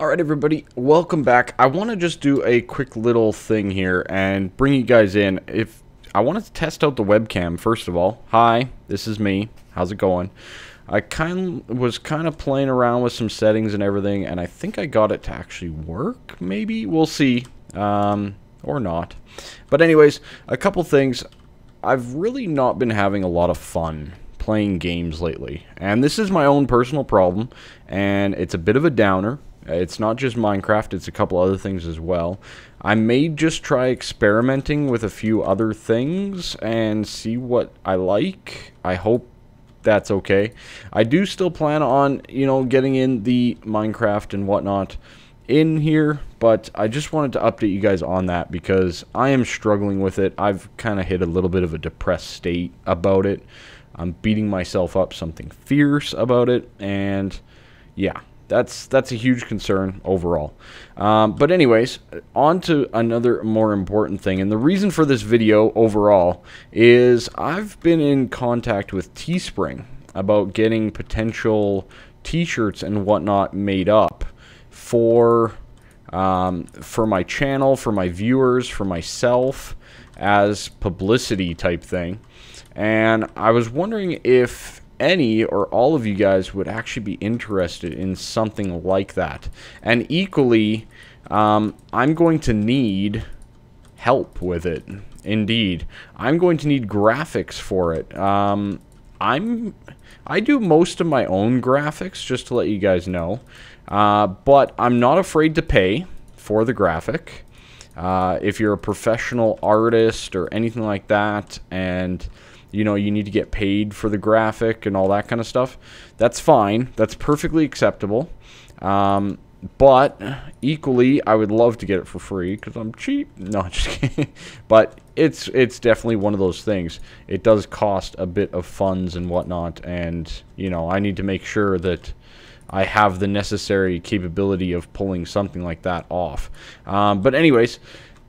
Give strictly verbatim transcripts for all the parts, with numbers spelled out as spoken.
Alright everybody, welcome back. I want to just do a quick little thing here and bring you guys in. If I wanted to test out the webcam, first of all. Hi, this is me. How's it going? I kind of was kind of playing around with some settings and everything, and I think I got it to actually work, maybe? We'll see. Um, or not. But anyways, a couple things. I've really not been having a lot of fun playing games lately. And this is my own personal problem, and it's a bit of a downer. It's not just Minecraft, it's a couple other things as well. I may just try experimenting with a few other things and see what I like. I hope that's okay. I do still plan on, you know, getting in the Minecraft and whatnot in here, but I just wanted to update you guys on that because I am struggling with it. I've kind of hit a little bit of a depressed state about it. I'm beating myself up something fierce about it, and yeah. That's that's a huge concern overall. Um, but anyways, on to another more important thing. And the reason for this video overall is I've been in contact with Teespring about getting potential t-shirts and whatnot made up for, um, for my channel, for my viewers, for myself, as publicity type thing. And I was wondering if any or all of you guys would actually be interested in something like that. And equally, um, I'm going to need help with it. Indeed, I'm going to need graphics for it. Um, I'm I do most of my own graphics, just to let you guys know, uh, but I'm not afraid to pay for the graphic. Uh, if you're a professional artist or anything like that, and you know, you need to get paid for the graphic and all that kind of stuff, that's fine. That's perfectly acceptable. Um, but equally, I would love to get it for free because I'm cheap. No, I'm just kidding. But it's, it's definitely one of those things. It does cost a bit of funds and whatnot. And, you know, I need to make sure that I have the necessary capability of pulling something like that off. Um, but anyways,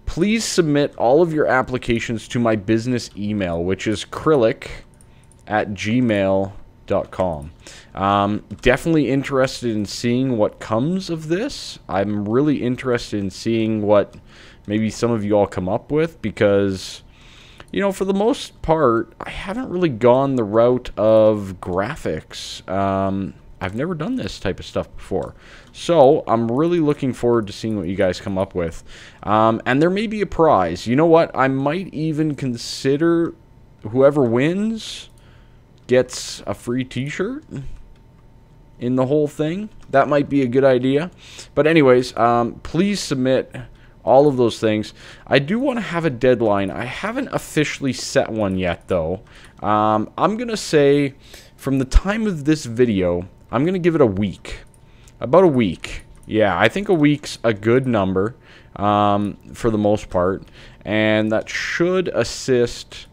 please submit all of your applications to my business email, which is krillic at gmail dot com. Um, definitely interested in seeing what comes of this. I'm really interested in seeing what maybe some of you all come up with because, you know, for the most part, I haven't really gone the route of graphics. Um, I've never done this type of stuff before. So I'm really looking forward to seeing what you guys come up with. Um, and there may be a prize. You know what? I might even consider whoever wins gets a free t-shirt in the whole thing. That might be a good idea. But anyways, um, please submit all of those things. I do want to have a deadline. I haven't officially set one yet, though. Um, I'm going to say from the time of this video, I'm going to give it a week. About a week. Yeah, I think a week's a good number um, for the most part. And that should assist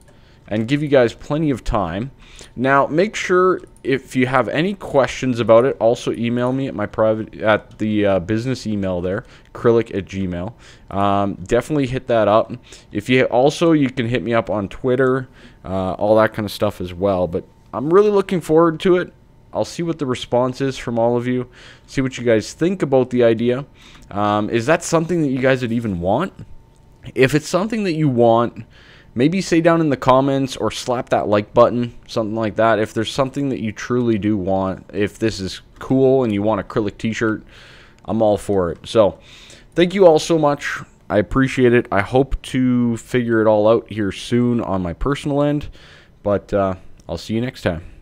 and give you guys plenty of time. Now, make sure if you have any questions about it, also email me at my private, at the uh, business email there, krillic at gmail. Um, definitely hit that up. If you also, you can hit me up on Twitter, uh, all that kind of stuff as well. But I'm really looking forward to it. I'll see what the response is from all of you. See what you guys think about the idea. Um, is that something that you guys would even want? If it's something that you want, maybe say down in the comments or slap that like button, something like that. If there's something that you truly do want, if this is cool and you want a acrylic t-shirt, I'm all for it. So thank you all so much. I appreciate it. I hope to figure it all out here soon on my personal end. But uh, I'll see you next time.